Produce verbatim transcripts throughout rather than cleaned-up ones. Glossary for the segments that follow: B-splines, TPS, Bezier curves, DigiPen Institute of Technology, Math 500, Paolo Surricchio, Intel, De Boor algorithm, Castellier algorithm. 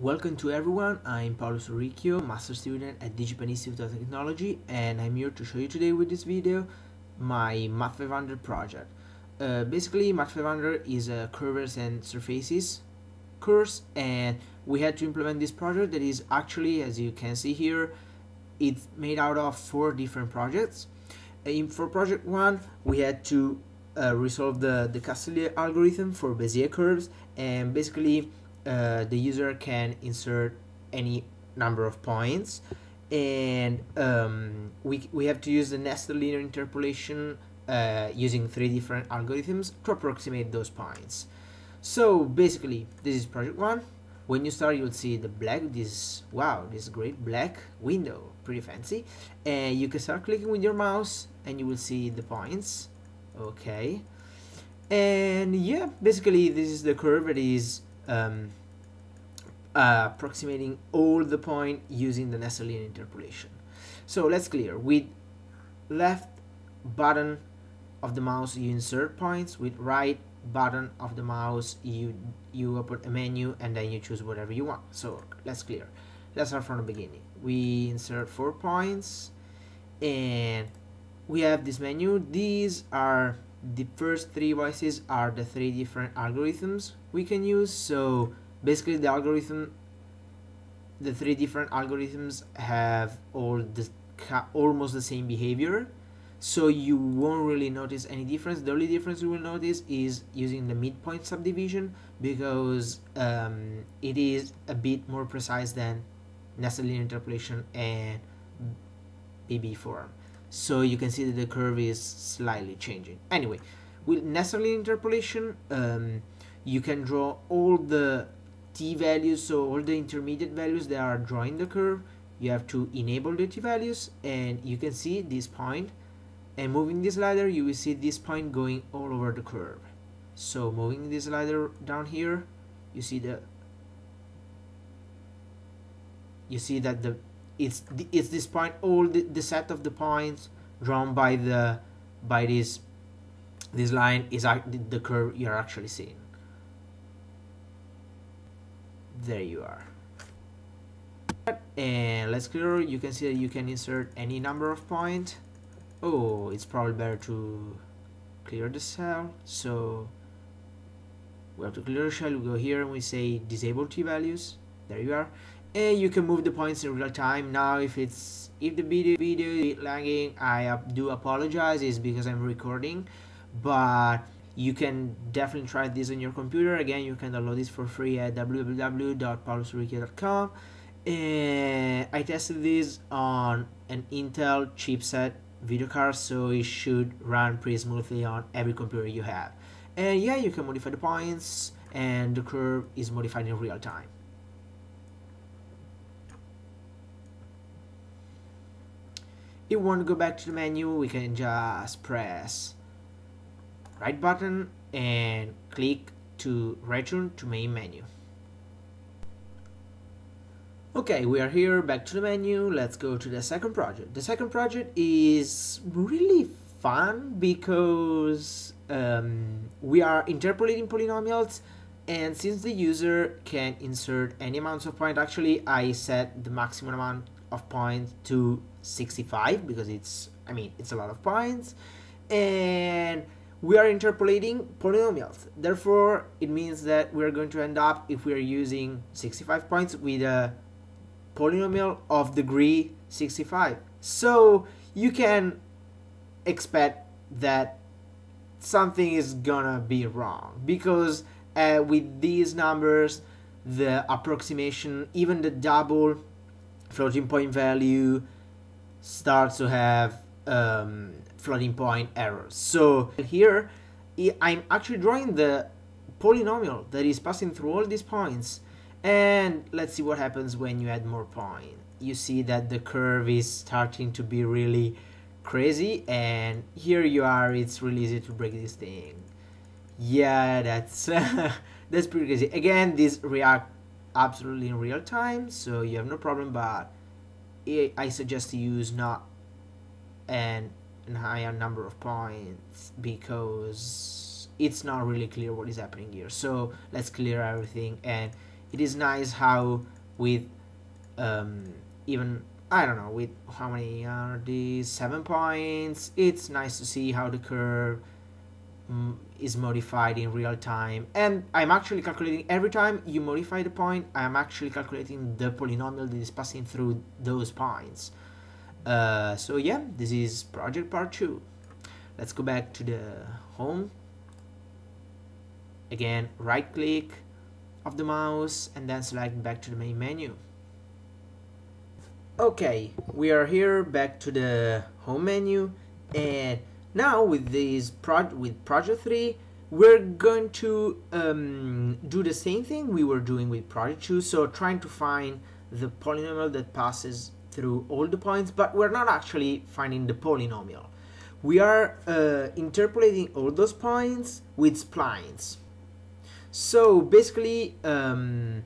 Welcome to everyone, I'm Paolo Surricchio, master student at DigiPen Institute of Technology, and I'm here to show you today with this video my Math five hundred project. Uh, basically, Math five hundred is a curves and surfaces course, and we had to implement this project that is actually, as you can see here, it's made out of four different projects. In, for project one, we had to uh, resolve the, the Castellier algorithm for Bezier curves, and basically Uh, the user can insert any number of points, and um, we, we have to use the nested linear interpolation uh, using three different algorithms to approximate those points. So basically, this is project one. When you start, you'll see the black, this wow, this great black window, pretty fancy, and you can start clicking with your mouse and you will see the points. Okay, and yeah, basically this is the curve that is Um, uh, approximating all the point using the nested linear interpolation. So let's clear. With left button of the mouse you insert points, with right button of the mouse you you open a menu and then you choose whatever you want. So let's clear. Let's start from the beginning. We insert four points and we have this menu. These are the first three voices are the three different algorithms we can use. So basically the algorithm the three different algorithms have all the almost the same behavior, so you won't really notice any difference. The only difference you will notice is using the midpoint subdivision, because um, it is a bit more precise than nested linear interpolation and B B form. So you can see that the curve is slightly changing. Anyway, with nested linear interpolation, um, you can draw all the t values, so all the intermediate values that are drawing the curve. You have to enable the t values, and you can see this point. And moving this slider, you will see this point going all over the curve. So moving this slider down here, you see the you see that the It's, it's this point, all the, the set of the points drawn by the by this this line is the curve you're actually seeing. There you are. And let's clear. You can see that you can insert any number of points. Oh, it's probably better to clear the cell. So we have to clear the shell. We go here and we say disable t values. There you are. And you can move the points in real time. Now if it's if the video video is a bit lagging, I do apologize, it's because I'm recording, but you can definitely try this on your computer. Again, you can download this for free at w w w dot paolo surricchio dot com, and I tested this on an Intel chipset video card, so it should run pretty smoothly on every computer you have. And yeah, you can modify the points and the curve is modified in real time. If you want to go back to the menu, we can just press right button and click to return to main menu. Okay, we are here, back to the menu. Let's go to the second project. The second project is really fun because um, we are interpolating polynomials, and since the user can insert any amount of points, actually I set the maximum amount of points to sixty-five, because it's I mean it's a lot of points, and we are interpolating polynomials. Therefore it means that we're going to end up, if we are using sixty-five points, with a polynomial of degree sixty-five. So you can expect that something is gonna be wrong, because uh, with these numbers the approximation, even the double floating point value, starts to have um, floating point errors. So here I'm actually drawing the polynomial that is passing through all these points, and let's see what happens when you add more points. You see that the curve is starting to be really crazy, and here you are, it's really easy to break this thing. Yeah, that's that's pretty crazy. Again, this react absolutely in real time, so you have no problem, but I suggest to use not an, an higher number of points, because it's not really clear what is happening here. So let's clear everything, and it is nice how with um, even, I don't know, with how many are these seven points, it's nice to see how the curve mm, is modified in real time. And I'm actually calculating, every time you modify the point, I'm actually calculating the polynomial that is passing through those points. Uh, so yeah, this is project part two. Let's go back to the home. Again, right click of the mouse and then select back to the main menu. Okay, we are here back to the home menu, and now with this project, with project three, we're going to um, do the same thing we were doing with project two, so trying to find the polynomial that passes through all the points, but we're not actually finding the polynomial. We are uh, interpolating all those points with splines. So basically, um,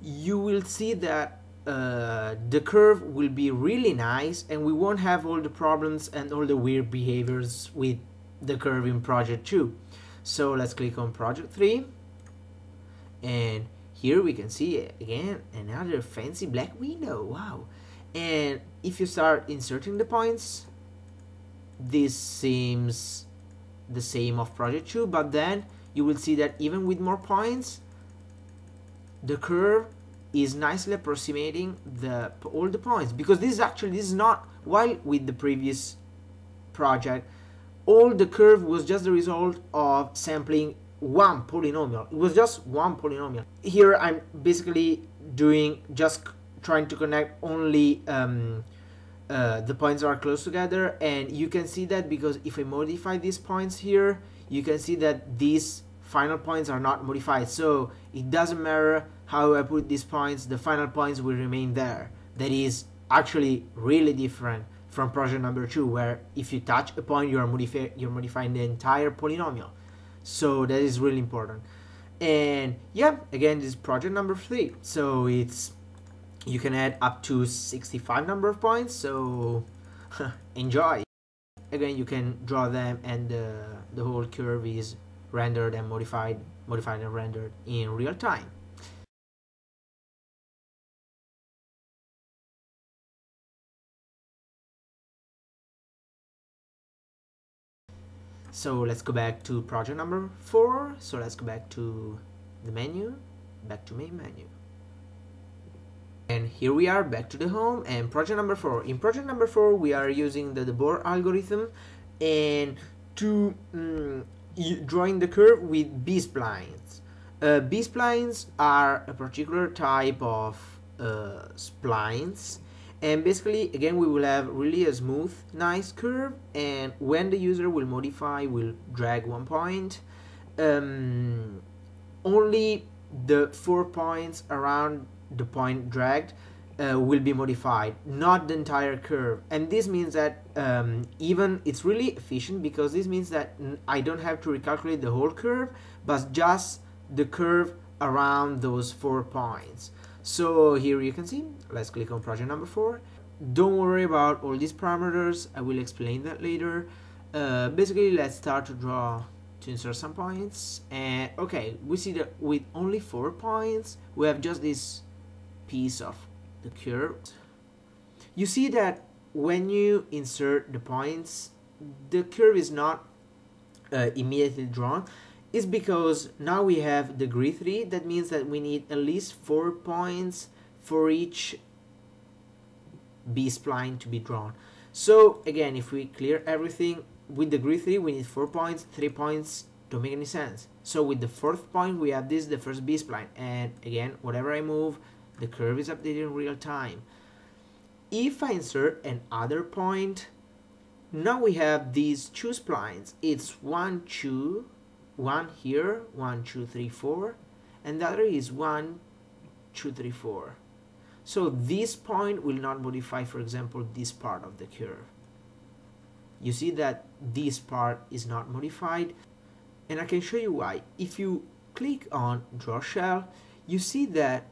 you will see that uh, the curve will be really nice and we won't have all the problems and all the weird behaviors with the curve in project two. So let's click on project three, and here we can see again another fancy black window, wow. And if you start inserting the points, this seems the same of project two, but then you will see that even with more points, the curve is nicely approximating the all the points, because this is actually, this is not, while with the previous project, all the curve was just the result of sampling one polynomial. It was just one polynomial. Here I'm basically doing, just trying to connect only um, uh, the points are close together, and you can see that because if I modify these points here, you can see that these final points are not modified, so it doesn't matter how I put these points, the final points will remain there. That is actually really different from project number two, where if you touch a point, you are modify you're modifying the entire polynomial. So that is really important. And yeah, again, this is project number three, so it's, you can add up to sixty-five number of points, so enjoy. Again, you can draw them, and uh, the whole curve is rendered and modified, modified and rendered in real time. So let's go back to project number four. So let's go back to the menu, back to main menu. And here we are back to the home and project number four. In project number four, we are using the De Boor algorithm and to um, drawing the curve with B-splines. Uh, B-splines are a particular type of uh, splines, and basically, again, we will have really a smooth, nice curve, and when the user will modify, will drag one point, um, only the four points around the point dragged uh, will be modified, not the entire curve. And this means that um, even it's really efficient, because this means that I don't have to recalculate the whole curve, but just the curve around those four points. So here you can see, let's click on project number four. Don't worry about all these parameters, I will explain that later. Uh, basically, let's start to draw, to insert some points, and okay, we see that with only four points, we have just this piece of the curve. You see that when you insert the points, the curve is not uh, immediately drawn. It's because now we have degree three, that means that we need at least four points for each B-spline to be drawn. So again, if we clear everything, with degree three we need four points, three points don't make any sense. So with the fourth point we have this, the first B-spline, and again, whatever I move, the curve is updated in real time. If I insert another point, now we have these two splines. It's one, two, one here, one, two, three, four, and the other is one, two, three, four. So this point will not modify, for example, this part of the curve. You see that this part is not modified, and I can show you why. If you click on Draw Shell, you see that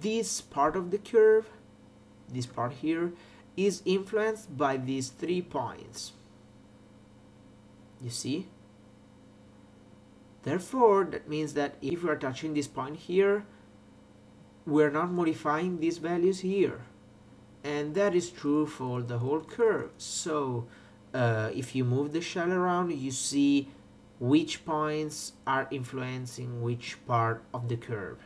this part of the curve, this part here, is influenced by these three points. You see? Therefore, that means that if we are touching this point here, we're not modifying these values here, and that is true for the whole curve. So uh, if you move the shell around, you see which points are influencing which part of the curve.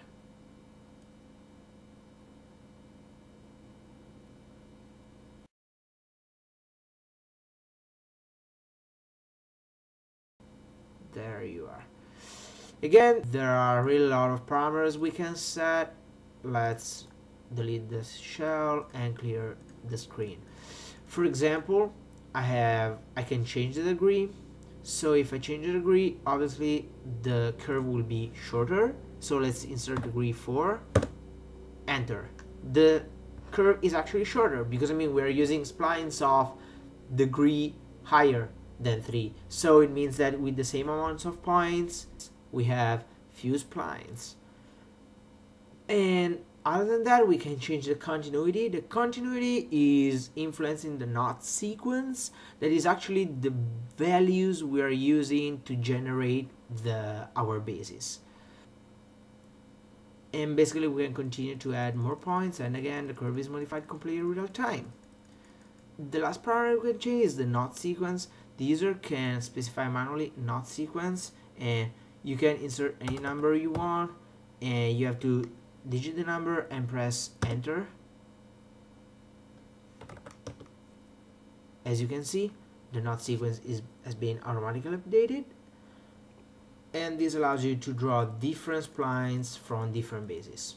There you are. Again, there are really a lot of parameters we can set. Let's delete this shell and clear the screen. For example, I have I can change the degree. So if I change the degree, obviously the curve will be shorter. So let's insert degree four, enter. The curve is actually shorter because I mean we're using splines of degree higher than three. So it means that with the same amounts of points, we have few splines. And other than that, we can change the continuity. The continuity is influencing the knot sequence. That is actually the values we are using to generate the our basis. And basically we can continue to add more points, and again the curve is modified completely real time. The last parameter we can change is the knot sequence. The user can specify manually knot sequence, and you can insert any number you want, and you have to digit the number and press enter. As you can see, the knot sequence is has been automatically updated, and this allows you to draw different splines from different bases.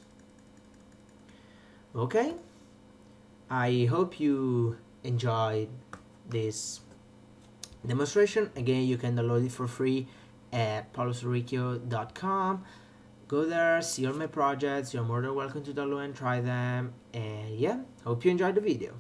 Okay, I hope you enjoyed this demonstration. Again, you can download it for free at paolo surricchio dot com. Go there, see all my projects. You're more than welcome to download and try them. And yeah, hope you enjoyed the video.